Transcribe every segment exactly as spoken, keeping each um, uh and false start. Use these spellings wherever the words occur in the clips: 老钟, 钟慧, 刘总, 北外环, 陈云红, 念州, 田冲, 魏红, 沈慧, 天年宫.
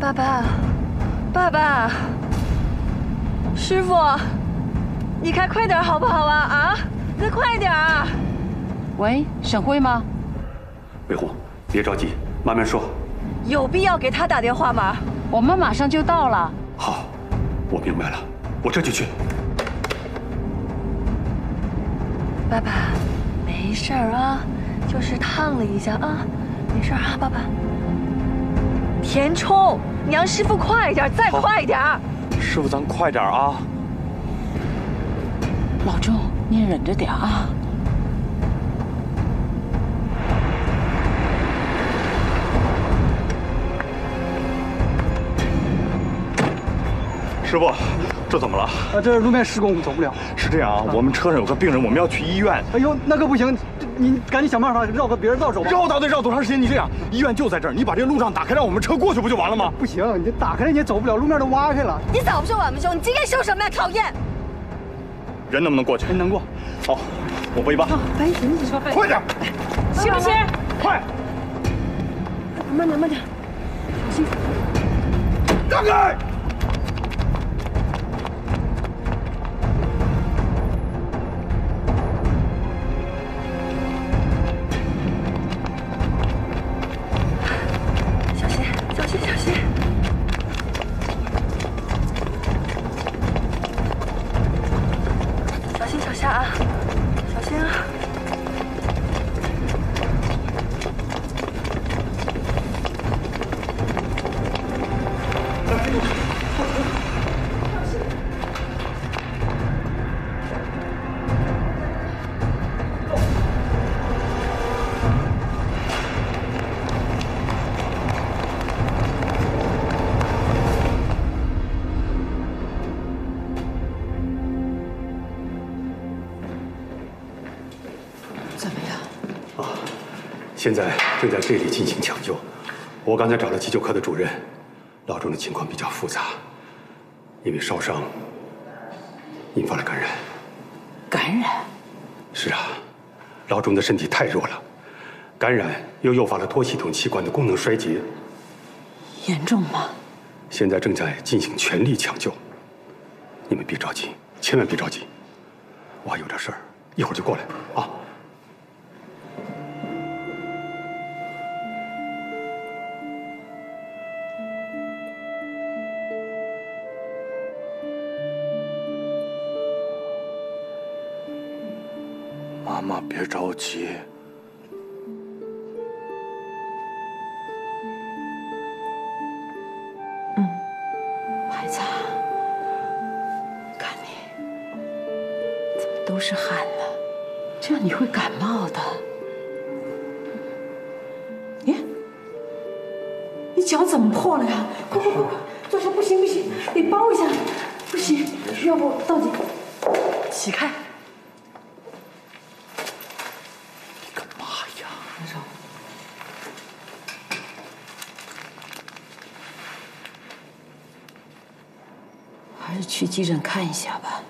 爸爸，爸爸，师傅，你开快点好不好啊？啊，再快点啊！喂，沈慧吗？魏红，别着急，慢慢说。有必要给他打电话吗？我们马上就到了。好，我明白了，我这就去。爸爸，没事儿啊，就是烫了一下啊，没事啊，爸爸。填充。 娘，师傅快一点，再快一点！师傅，咱快点啊！老钟，您忍着点啊！师傅，这怎么了？啊，这是路面施工，走不了。是这样啊，我们车上有个病人，我们要去医院。哎呦，那可不行！ 你赶紧想办法绕个别人道走吧。绕道得绕多长时间？你这样，医院就在这儿，你把这路障打开，让我们车过去不就完了吗？不行，你打开了你也走不了，路面都挖开了。你早不说晚不说，你今天受什么呀？考验。人能不能过去？人能过。好，我背吧。哎，你你说背。快点，行不行？快！慢点，慢点，小心。让开！ 现在正在这里进行抢救，我刚才找了急救科的主任，老钟的情况比较复杂，因为烧伤引发了感染。感染？是啊，老钟的身体太弱了，感染又诱发了多系统器官的功能衰竭。严重吗？现在正在进行全力抢救，你们别着急，千万别着急，我还有点事儿，一会儿就过来啊。 妈妈，别着急，都是汗了，这样你会感冒的。你，你脚怎么破了呀？快快快快，坐下！不行不行，得包一下，不行，要不到底起开。 去急诊看一下吧，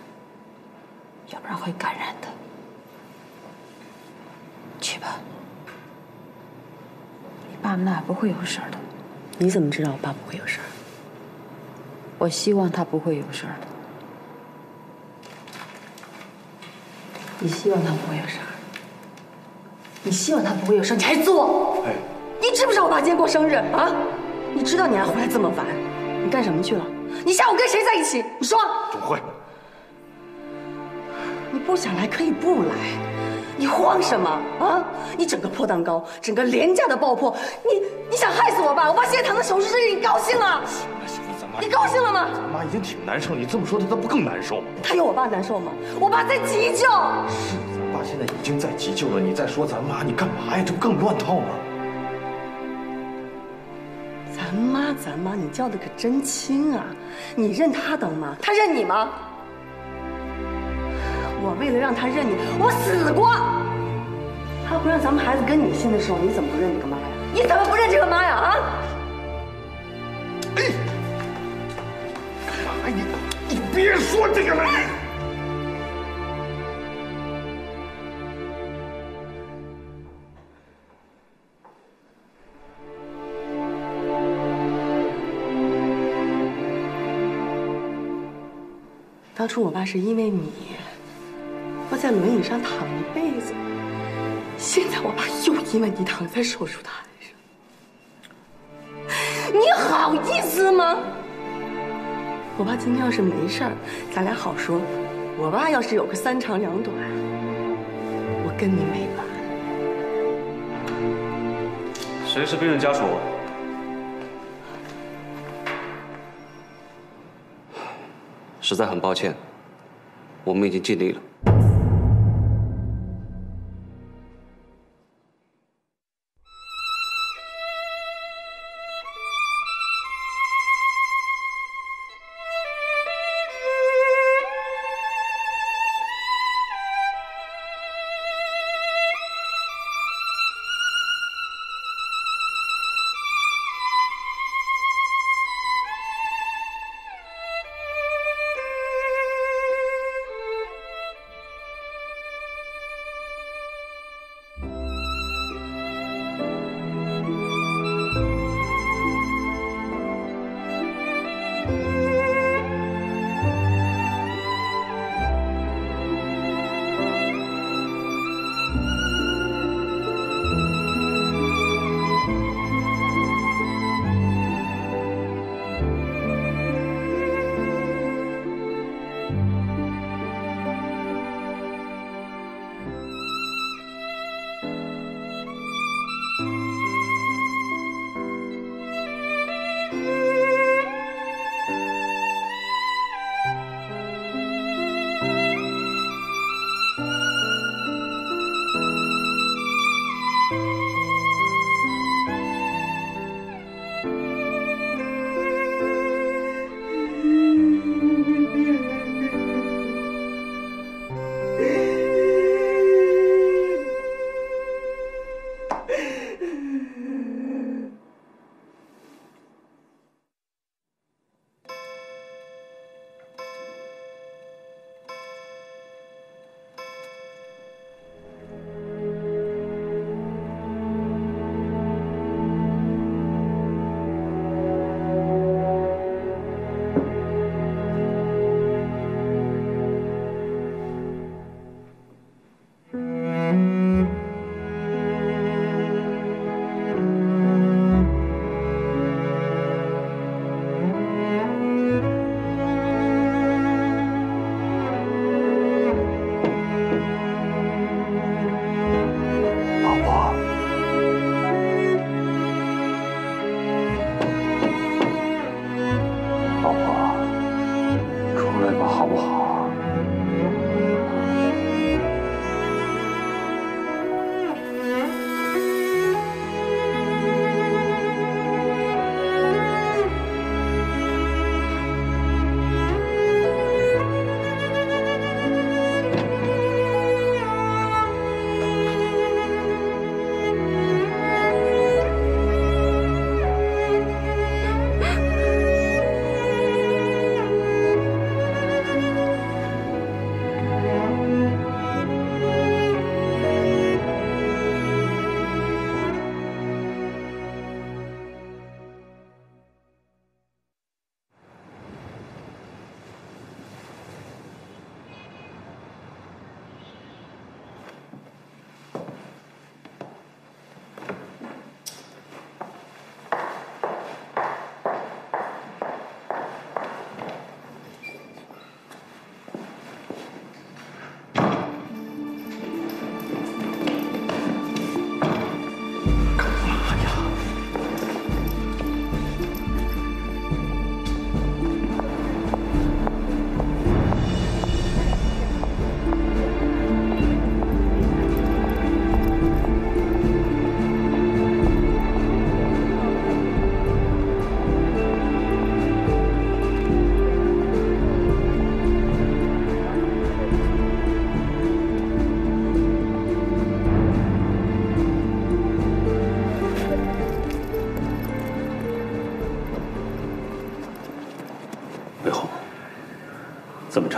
要不然会感染的。去吧，你爸那不会有事的。你怎么知道我爸不会有事？我希望他不会有事的。你希望他不会有事？你希望他不会有事，你还作？哎，你知不知道我爸今天过生日啊？你知道你还回来这么晚，你干什么去了？ 你下午跟谁在一起？你说。总会。你不想来可以不来，你慌什么啊？你整个破蛋糕，整个廉价的爆破，你你想害死我爸？我爸现在躺在手术室里，你高兴啊？行了，咱妈，你高兴了吗？咱妈已经挺难受，你这么说他，他不更难受？他有我爸难受吗？我爸在急救。是，咱爸现在已经在急救了，你再说咱妈，你干嘛呀？这不更乱套吗？ 咱妈，咱妈，你叫的可真亲啊！你认她当妈，她认你吗？我为了让她认你，我死过。她不让咱们孩子跟你姓的时候，你怎么不认这个妈呀？你怎么不认这个妈呀？啊！哎，你你别说这个了。当初我爸是因为你，我在轮椅上躺一辈子。现在我爸又因为你躺在手术台上，你好意思吗？我爸今天要是没事儿，咱俩好说；我爸要是有个三长两短，我跟你没完。谁是病人家属？ 实在很抱歉，我们已经尽力了。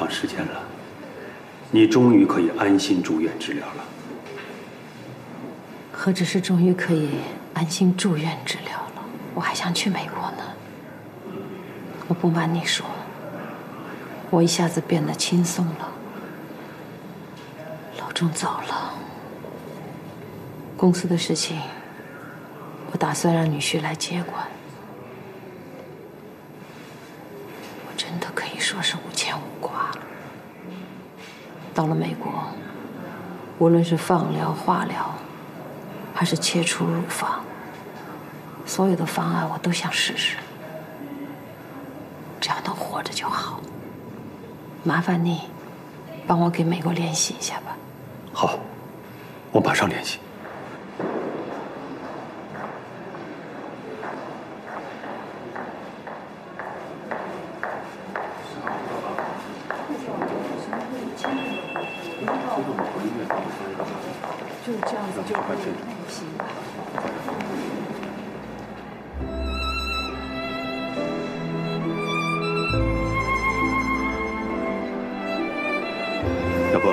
长时间了，你终于可以安心住院治疗了。何止是终于可以安心住院治疗了，我还想去美国呢。我不瞒你说，我一下子变得轻松了。老钟走了，公司的事情，我打算让女婿来接管。 真的可以说是无牵无挂了。到了美国，无论是放疗、化疗，还是切除乳房，所有的方案我都想试试。只要能活着就好。麻烦你，帮我给美国联系一下吧。好，我马上联系。 就这样子就可以放心吧。要不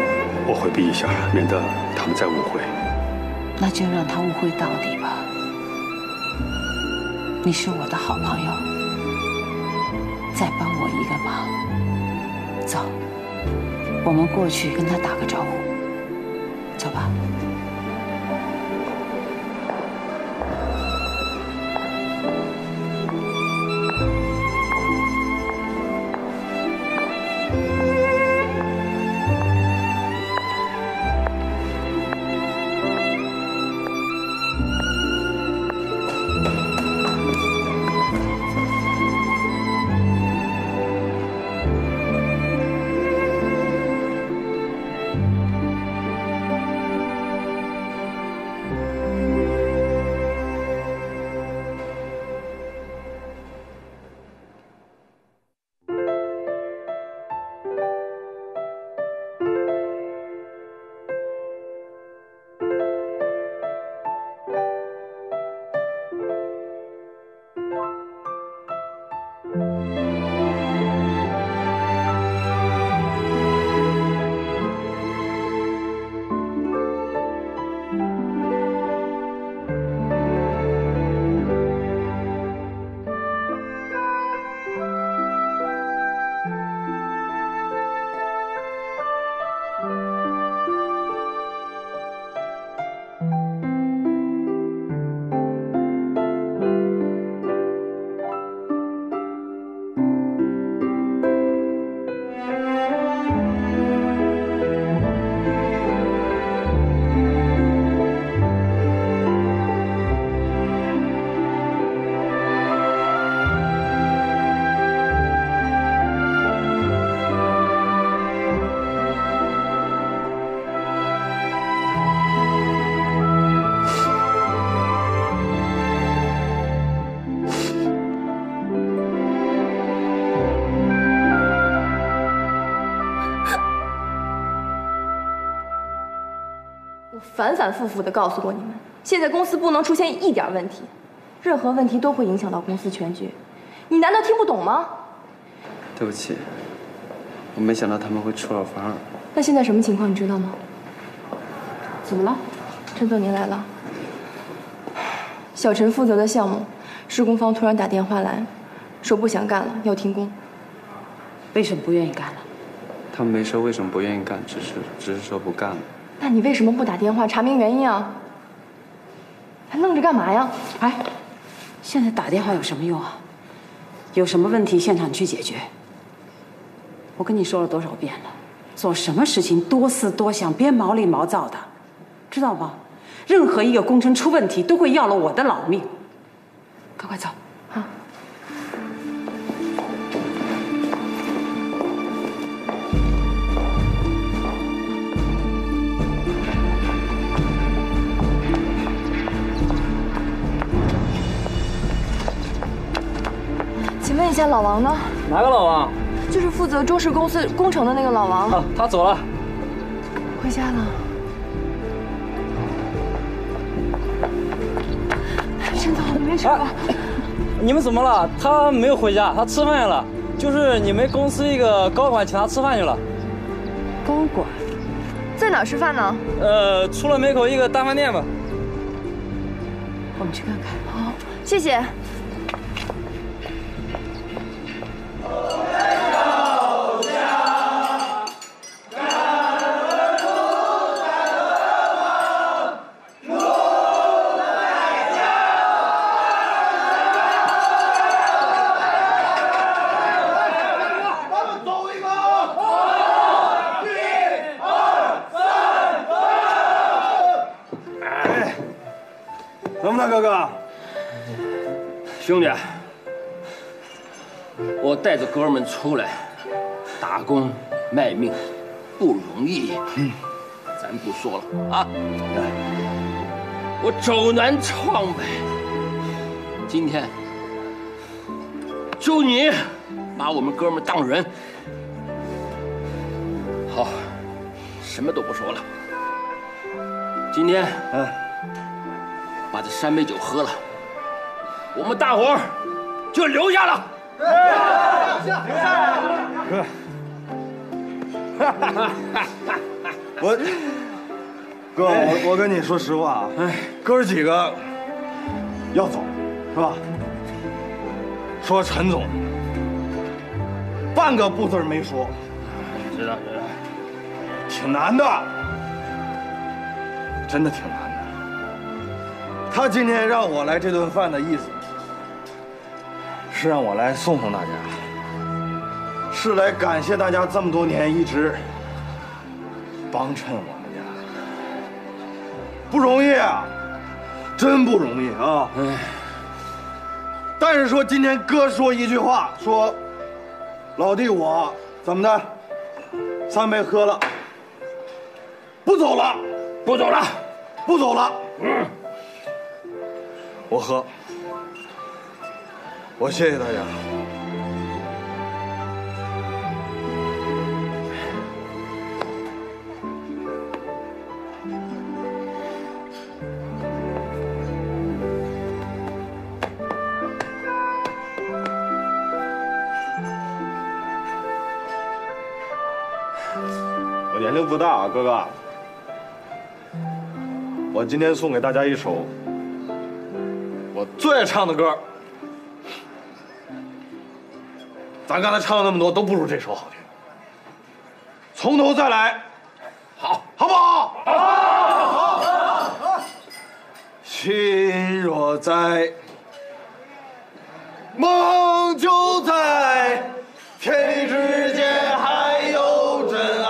我回避一下，免得他们再误会。那就让他误会到底吧。你是我的好朋友，再帮我一个忙。走，我们过去跟他打个招呼。 走吧。反反复复的告诉过你们，现在公司不能出现一点问题，任何问题都会影响到公司全局。你难道听不懂吗？对不起，我没想到他们会出尔反尔。那现在什么情况你知道吗？怎么了？陈总您来了。小陈负责的项目，施工方突然打电话来，说不想干了，要停工。为什么不愿意干了？他们没说为什么不愿意干，只是只是说不干了。 那你为什么不打电话查明原因啊？还愣着干嘛呀？哎，现在打电话有什么用啊？有什么问题现场去解决。我跟你说了多少遍了，做什么事情多思多想，别毛里毛躁的，知道吗？任何一个工程出问题都会要了我的老命。快快走啊！ 问一下老王呢？哪个老王？就是负责中石公司工程的那个老王。啊，他走了，回家了。陈总，没事吧？哎，你们怎么了？他没有回家，他吃饭去了。就是你们公司一个高管请他吃饭去了。高管，在哪吃饭呢？呃，出了门口一个大饭店吧。我们去看看。好，谢谢。 兄弟，我带着哥们出来打工卖命不容易，嗯，咱不说了啊。我走南闯北，今天就你把我们哥们当人。好，什么都不说了。今天，嗯，把这三杯酒喝了。 我们大伙儿就留下了，留下，留下。我哥，我我跟你说实话啊，哥儿几个要走是吧？说陈总，半个不字没说，知道知道，挺难的，真的挺难的。他今天让我来这顿饭的意思。 是让我来送送大家，是来感谢大家这么多年一直帮衬我们家，不容易啊，真不容易啊！哎，但是说今天哥说一句话，说老弟我怎么的，三杯喝了，不走了，不走了，不走了，嗯，我喝。 我谢谢大家。我年龄不大啊，哥哥。我今天送给大家一首我最爱唱的歌。 咱刚才唱了那么多，都不如这首好听。从头再来，好，好不好？好，好，好。心若在，梦就在，天地之间还有真爱。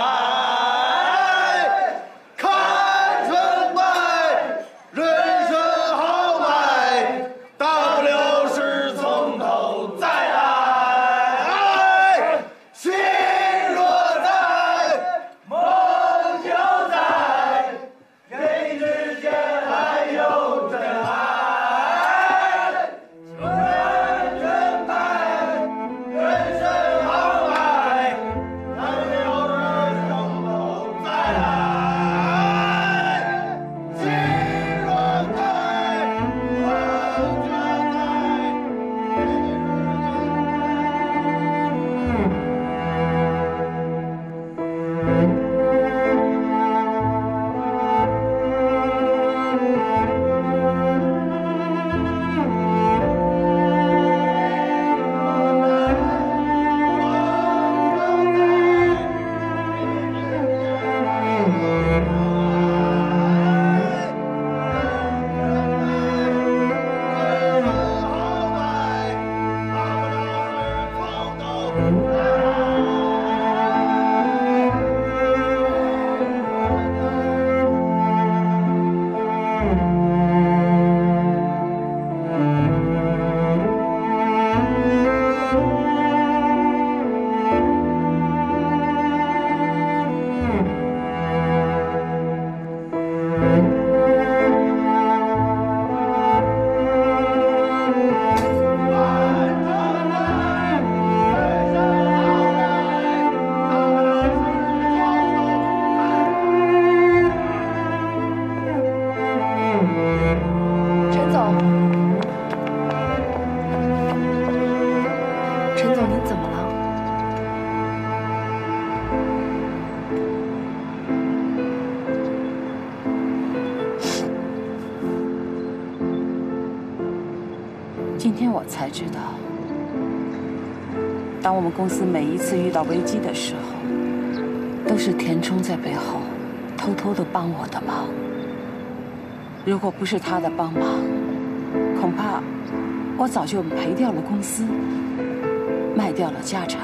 今天我才知道，当我们公司每一次遇到危机的时候，都是田冲在背后偷偷的帮我的忙。如果不是他的帮忙，恐怕我早就赔掉了公司，卖掉了家产。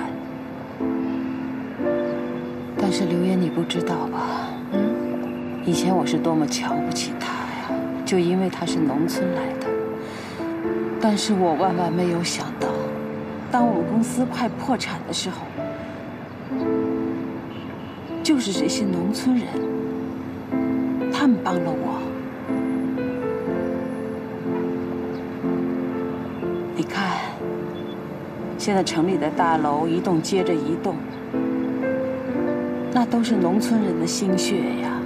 但是刘琰，你不知道吧？嗯，以前我是多么瞧不起他呀，就因为他是农村来的。 但是我万万没有想到，当我们公司快破产的时候，就是这些农村人，他们帮了我。你看，现在城里的大楼一栋接着一栋，那都是农村人的心血呀。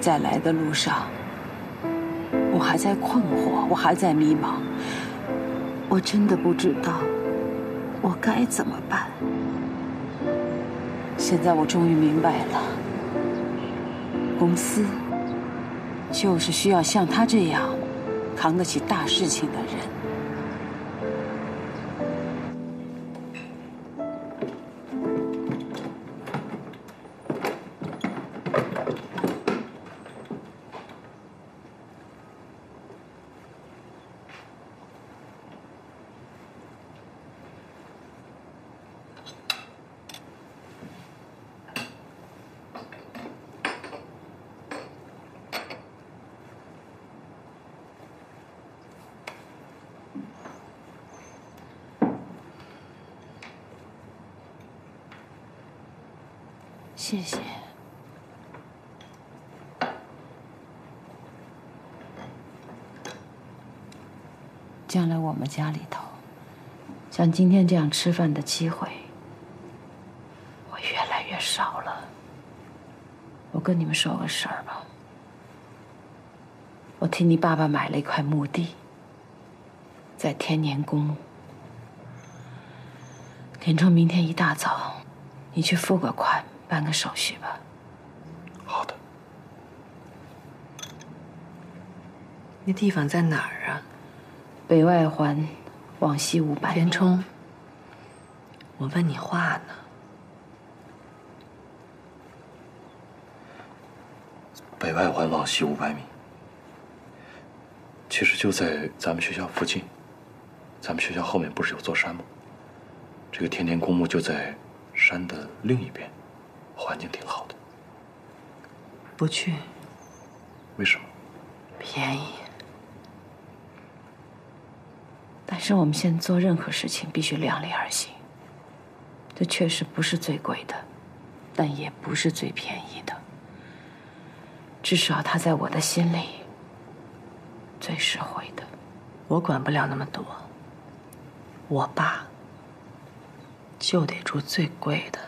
在来的路上。 我还在困惑，我还在迷茫，我真的不知道我该怎么办。现在我终于明白了，公司就是需要像他这样扛得起大事情的人。 谢谢。将来我们家里头，像今天这样吃饭的机会，我越来越少了。我跟你们说个事儿吧，我替你爸爸买了一块墓地，在天年宫。田冲，明天一大早，你去付个款。 办个手续吧。好的。那地方在哪儿啊？北外环，往西五百。田冲，我问你话呢。北外环往西五百米，其实就在咱们学校附近。咱们学校后面不是有座山吗？这个天年公墓就在山的另一边。 环境挺好的，不去。为什么？便宜。但是我们现在做任何事情必须量力而行。这确实不是最贵的，但也不是最便宜的。至少它在我的心里最实惠的。我管不了那么多。我爸就得住最贵的。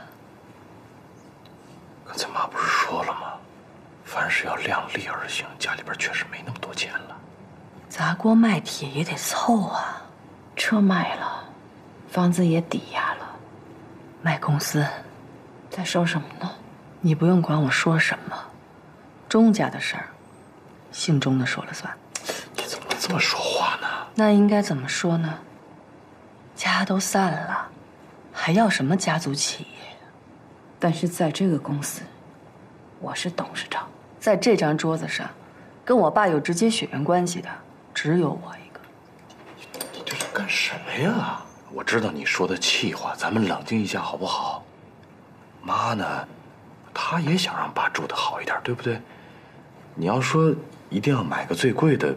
刚才妈不是说了吗？凡事要量力而行。家里边确实没那么多钱了，砸锅卖铁也得凑啊。车卖了，房子也抵押了，卖公司，在说什么呢？你不用管我说什么，钟家的事儿，姓钟的说了算。你怎么能这么说话呢？那应该怎么说呢？家都散了，还要什么家族企业？ 但是在这个公司，我是董事长。在这张桌子上，跟我爸有直接血缘关系的只有我一个。你, 你这是干什么呀？我知道你说的气话，咱们冷静一下好不好？妈呢，她也想让爸住得好一点，对不对？你要说一定要买个最贵的，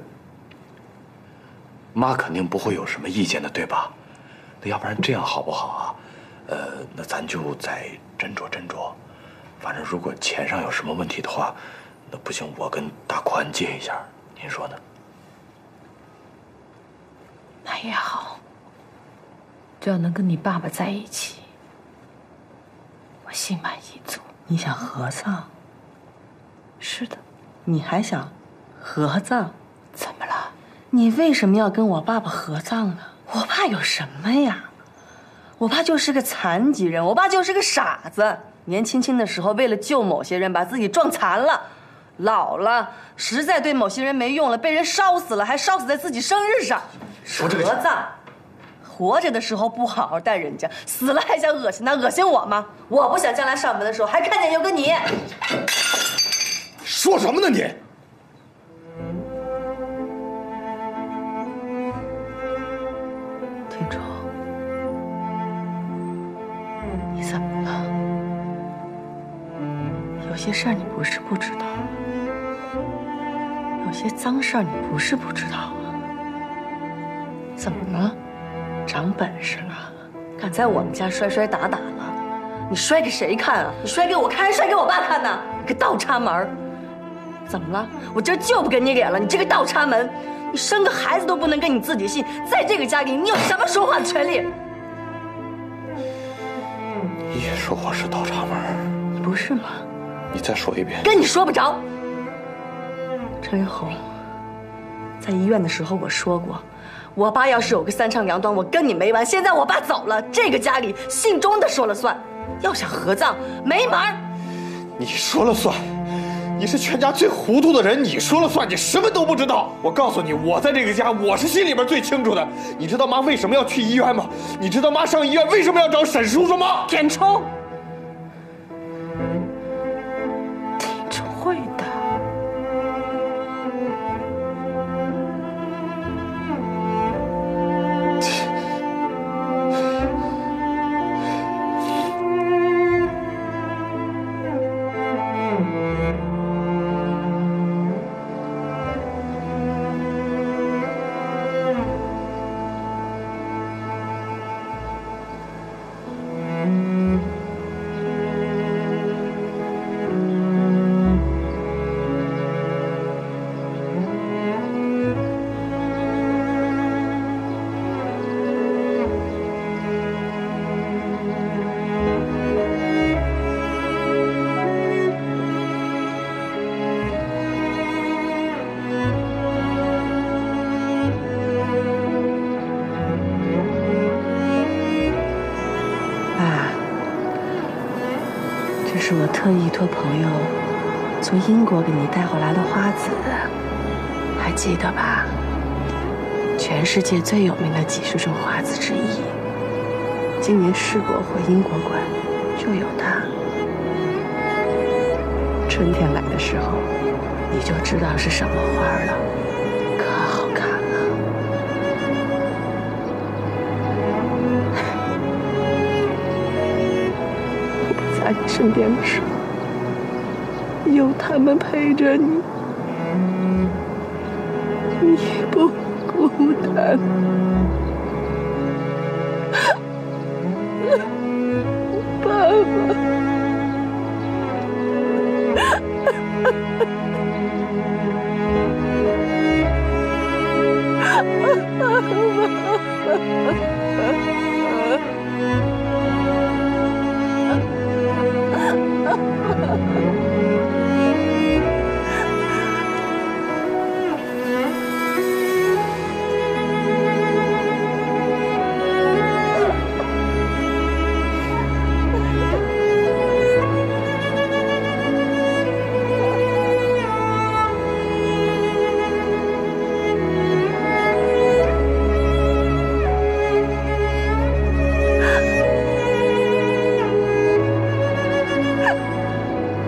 妈肯定不会有什么意见的，对吧？那要不然这样好不好啊？ 呃，那咱就再斟酌斟酌。反正如果钱上有什么问题的话，那不行，我跟大宽借一下，您说呢？那也好，只要能跟你爸爸在一起，我心满意足。你想合葬？是的。你还想合葬？怎么了？你为什么要跟我爸爸合葬呢？我爸有什么呀？ 我爸就是个残疾人，我爸就是个傻子。年轻轻的时候，为了救某些人，把自己撞残了，老了，实在对某些人没用了，被人烧死了，还烧死在自己生日上，折葬。活着的时候不好好待人家，死了还想恶心他，恶心我吗？我不想将来上门的时候还看见有个你。说什么呢你？ 天成，你怎么了？有些事儿你不是不知道，有些脏事儿你不是不知道啊。怎么了？长本事了？敢在我们家摔摔打打了？你摔给谁看啊？你摔给我看，摔给我爸看呢？你个倒插门！怎么了？我今儿就不给你脸了！你这个倒插门！ 你生个孩子都不能跟你自己姓，在这个家里，你有什么说话的权利？你也说我是倒插门，你不是吗？你再说一遍。跟你说不着。陈云红，在医院的时候我说过，我爸要是有个三长两短，我跟你没完。现在我爸走了，这个家里姓钟的说了算，要想合葬没门儿。你说了算。 你是全家最糊涂的人，你说了算，你什么都不知道。我告诉你，我在这个家，我是心里边最清楚的。你知道妈为什么要去医院吗？你知道妈上医院为什么要找沈叔叔吗？点抽，点抽会的。是我特意托朋友从英国给你带回来的花籽，还记得吧？全世界最有名的几十种花籽之一，今年世博会英国馆就有它。春天来的时候，你就知道是什么花了。 在你身边的时候，有他们陪着你，你不孤单。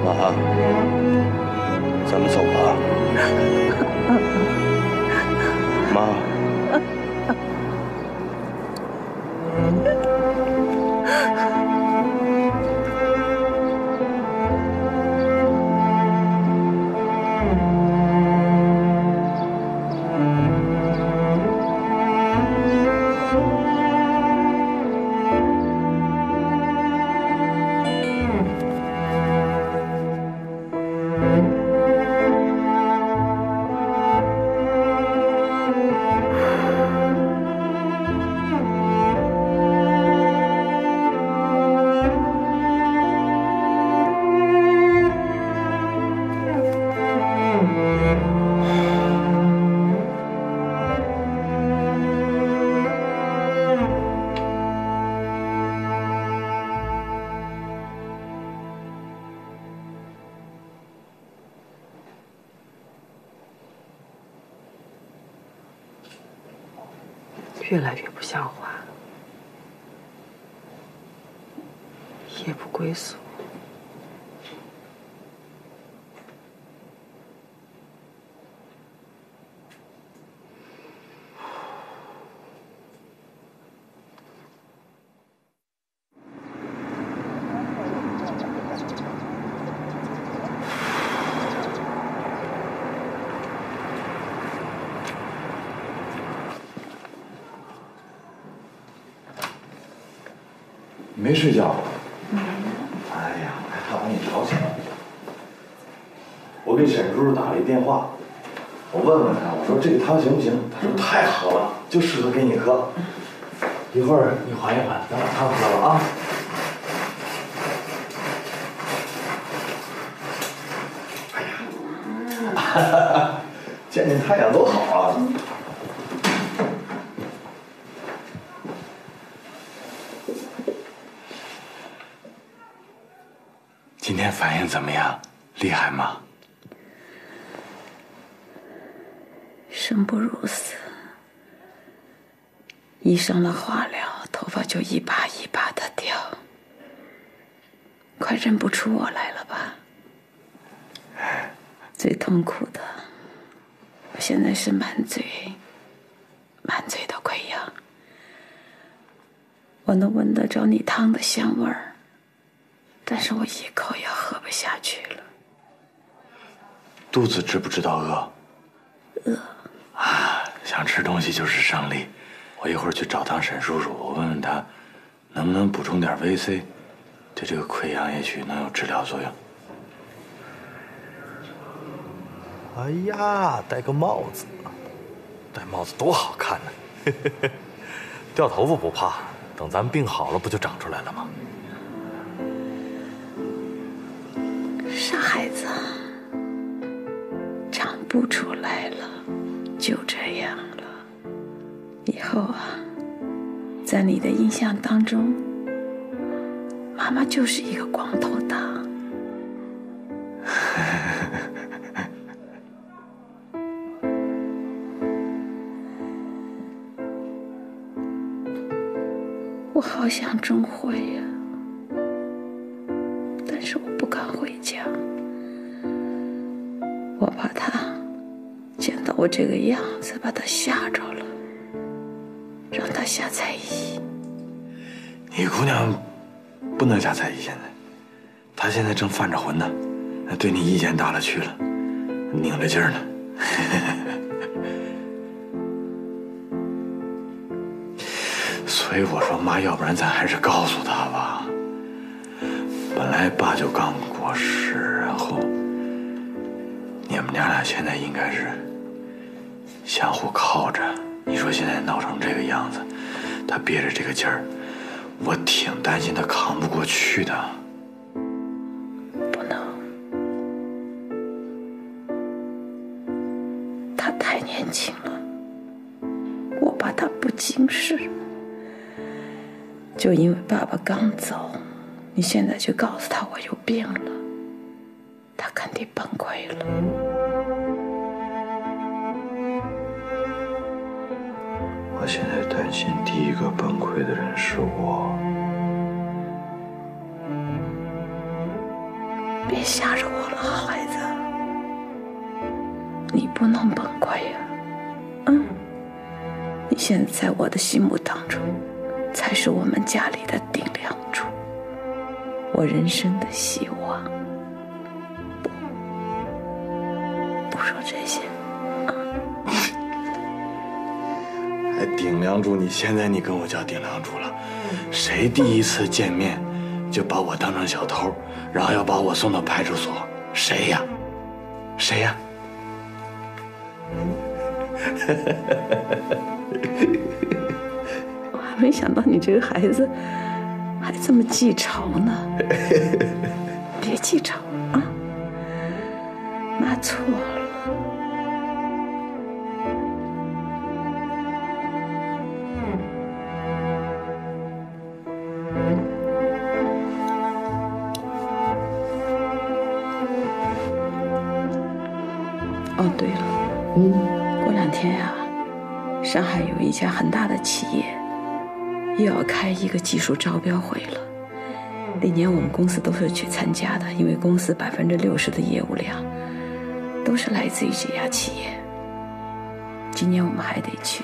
爸爸。越来越不像话，也不归宿。 没睡觉。嗯、哎呀，还怕把你吵起来。我给沈叔叔打了一电话，我问问他，我说这个汤行不行？他说太好了，就适合给你喝。一会儿你缓一缓，咱把汤喝了啊。哎呀，哈哈，见见太阳多好啊！ 今天反应怎么样？厉害吗？生不如死，一上了化疗，头发就一把一把的掉，快认不出我来了吧？最痛苦的，我现在是满嘴、满嘴的溃疡，我能闻得着你汤的香味儿。 但是我一口也喝不下去了。肚子知不知道饿？饿。啊，想吃东西就是上力。我一会儿去找趟沈叔叔，我问问他，能不能补充点 维 C， 对这个溃疡也许能有治疗作用。哎呀，戴个帽子，戴帽子多好看呢、啊！掉头发不怕，等咱们病好了，不就长出来了吗？ 傻孩子，长不出来了，就这样了。以后啊，在你的印象当中，妈妈就是一个光头党。我好想钟会呀、啊。 但是我不敢回家，我怕他见到我这个样子，把他吓着了，让他下彩衣。你姑娘不能下彩衣，现在她现在正犯着浑呢，对你一拳打了去了，拧着劲儿呢。所以我说妈，要不然咱还是告诉她吧。 本来爸就刚过世，然后你们娘俩现在应该是相互靠着。你说现在闹成这个样子，他憋着这个劲儿，我挺担心他扛不过去的。不能，他太年轻了，我怕他不经事。就因为爸爸刚走。 你现在就告诉他我有病了，他肯定崩溃了。我现在担心第一个崩溃的人是我。别吓着我了，孩子，你不能崩溃呀、啊，嗯，你现在在我的心目当中，才是我们家里的顶梁柱。 我人生的希望，不，不说这些。还顶梁柱？你现在你跟我叫顶梁柱了？谁第一次见面就把我当成小偷，然后要把我送到派出所？谁呀？谁呀？我还没想到你这个孩子。 还这么记仇呢？别记仇啊！妈错了。哦，对了，嗯，过两天呀、啊，上海有一家很大的企业又要开一个技术招标会了，那年我们公司都是去参加的，因为公司百分之六十的业务量都是来自于这家企业。今年我们还得去，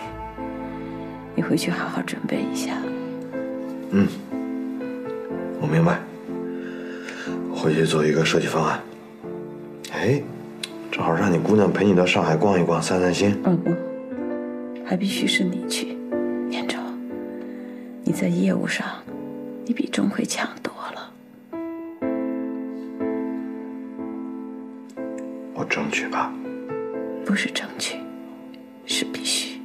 你回去好好准备一下。嗯，我明白，我回去做一个设计方案。哎，正好让你姑娘陪你到上海逛一逛，散散心。嗯嗯，还必须是你去，念州，你在业务上，你比钟慧强多了。我争取吧。不是争取，是必须。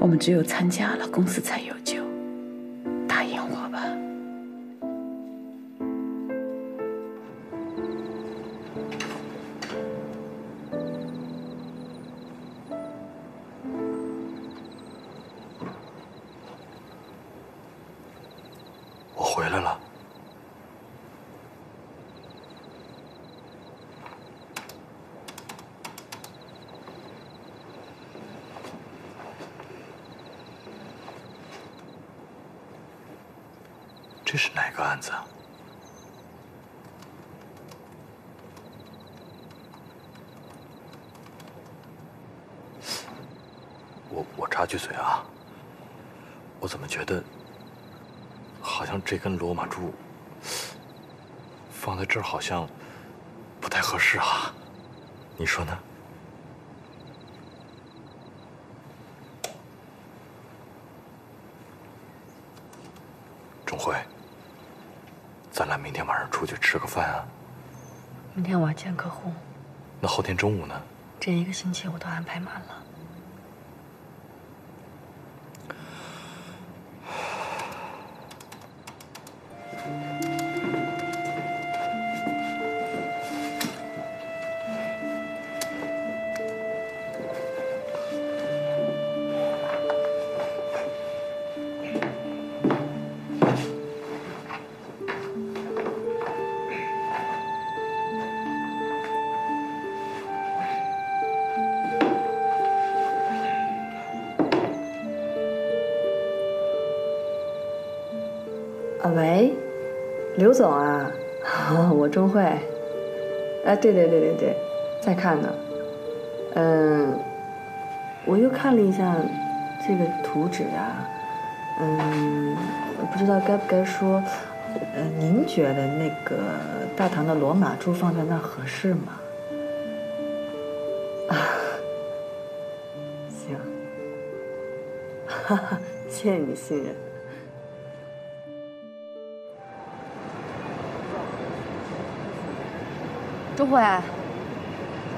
我们只有参加了，公司才有救。答应我吧。我回来了。这是哪个案子啊？我我插句嘴啊，我怎么觉得好像这根罗马珠放在这儿好像不太合适啊？你说呢？钟慧，咱俩明天晚上出去吃个饭啊！明天我要见客户。那后天中午呢？这一个星期我都安排满了。喂，刘总啊，哦、我钟慧，哎，对对对对对，在看呢，嗯，我又看了一下这个图纸啊，嗯，不知道该不该说，呃，您觉得那个大唐的罗马珠放在那合适吗？啊，行，哈哈，谢谢你信任。钟慧，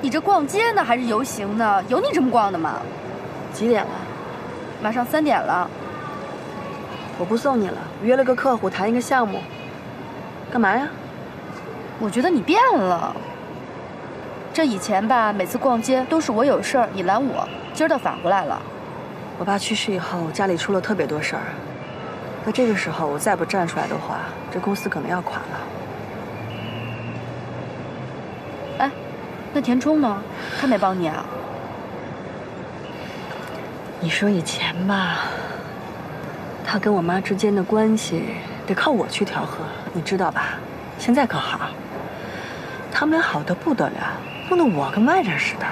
你这逛街呢还是游行呢？有你这么逛的吗？几点了？马上三点了。我不送你了，约了个客户谈一个项目。干嘛呀？我觉得你变了。这以前吧，每次逛街都是我有事儿你拦我，今儿倒反过来了。我爸去世以后，家里出了特别多事儿。到这个时候我再不站出来的话，这公司可能要垮了。那田冲呢？他没帮你啊？你说以前吧，他跟我妈之间的关系得靠我去调和，你知道吧？现在可好，他们俩好得不得了，弄得我跟外人似的。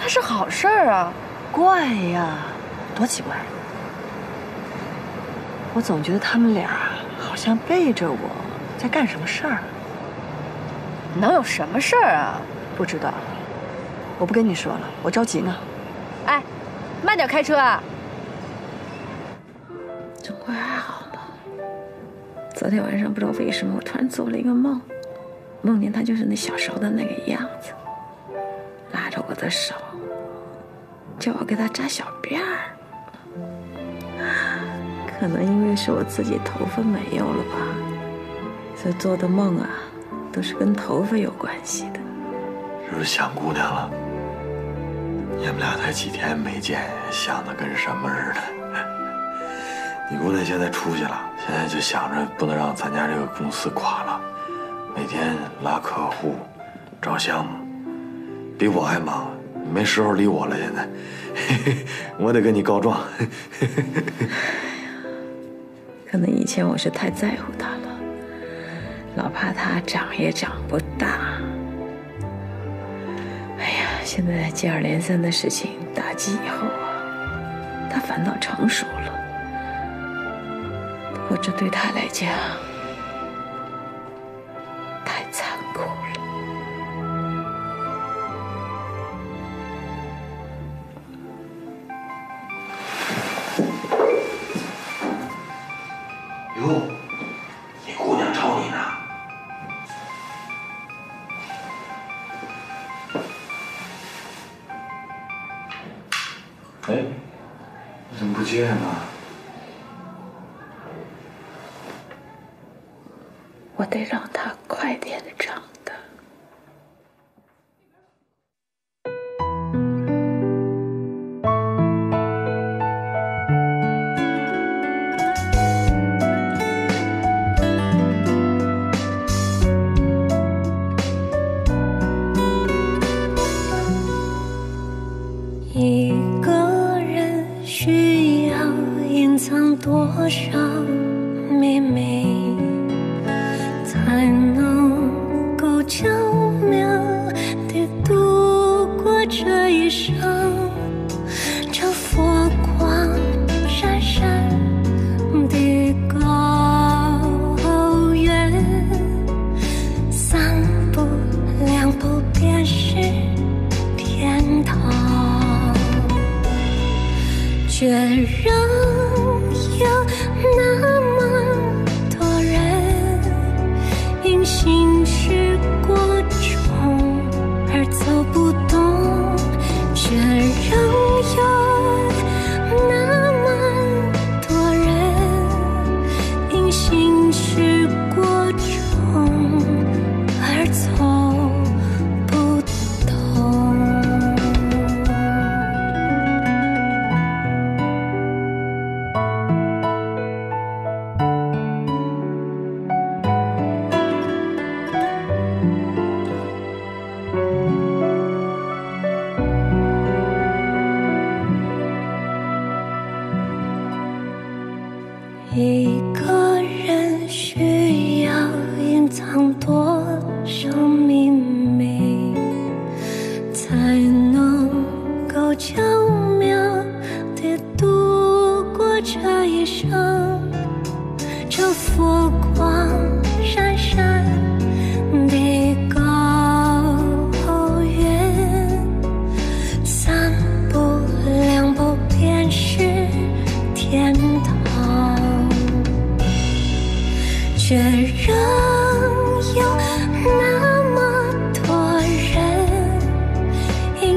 那是好事儿啊！怪呀，多奇怪！我总觉得他们俩好像背着我在干什么事儿。能有什么事儿啊？不知道，我不跟你说了，我着急呢。哎，慢点开车啊！钟慧还好吗？昨天晚上不知道为什么，我突然做了一个梦，梦见她就是那小时候的那个样子，拉着我的手，叫我给她扎小辫儿。可能因为是我自己头发没有了吧，所以做的梦啊，都是跟头发有关系的。是不是想姑娘了？你们俩才几天没见，想的跟什么似的。你姑娘现在出息了，现在就想着不能让咱家这个公司垮了，每天拉客户、找项目，比我还忙。没时候理我了。现在，嘿嘿，我得跟你告状。可能以前我是太在乎他了，老怕他长也长不大。哎呀，现在接二连三的事情打击以后啊，他反倒成熟了。我这对他来讲太残酷了。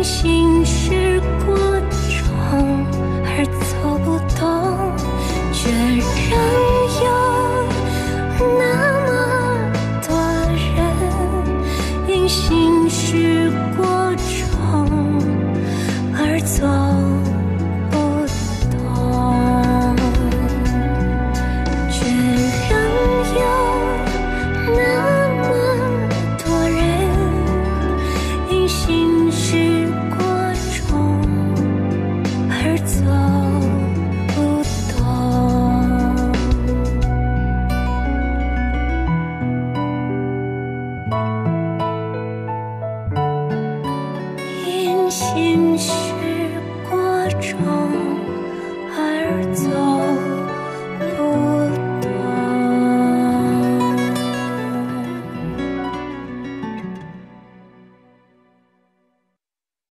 心事过。